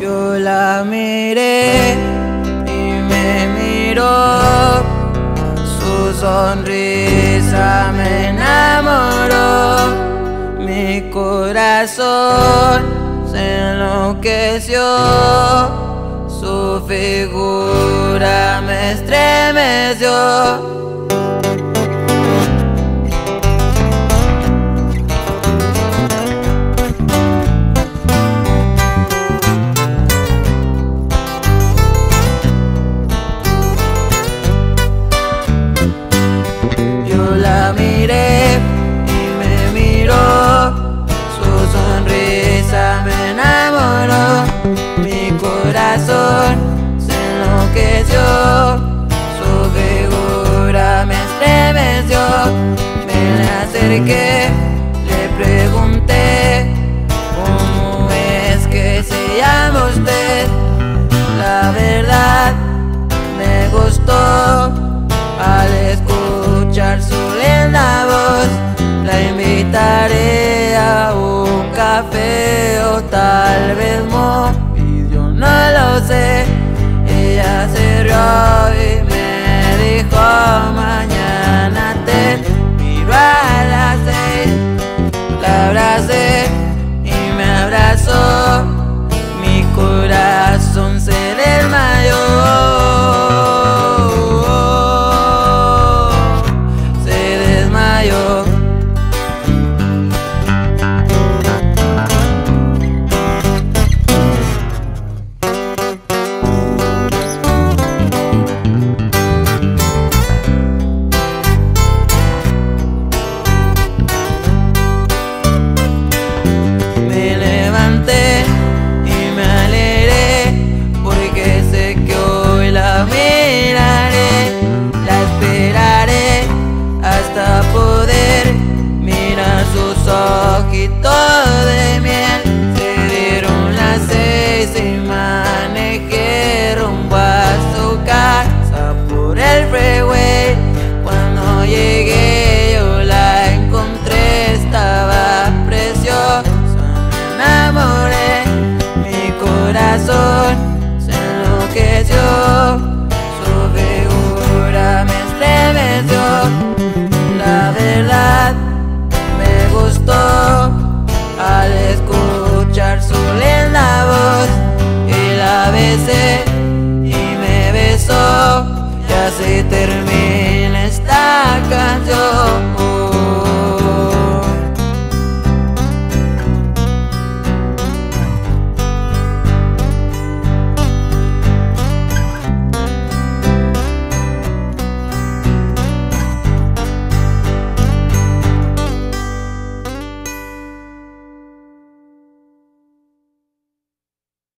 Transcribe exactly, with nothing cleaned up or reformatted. Yo la miré y me miró, su sonrisa me enamoró, mi corazón se enloqueció. Su figura me estremeció. Yo la miré y me miró, su sonrisa me enamoró, mi corazón se enloqueció, su figura me estremeció. Me le acerqué, le pregunté, ¿cómo es que se llama usted? La verdad me gustó, al escuchar su linda voz, la invitaré a un café o tal vez mo. No lo sé, ella se rió y me dijo mañana te miro a las seis. La abracé y me abrazó, mi corazón se desmayó, se desmayó. Ojitos de miel, se dieron las seis y manejé rumbo a su casa por el freeway. Cuando llegué yo la encontré, estaba preciosa, me enamoré, mi corazón se enloqueció, su figura me estremeció, la verdad. Al escuchar su linda voz y la besé.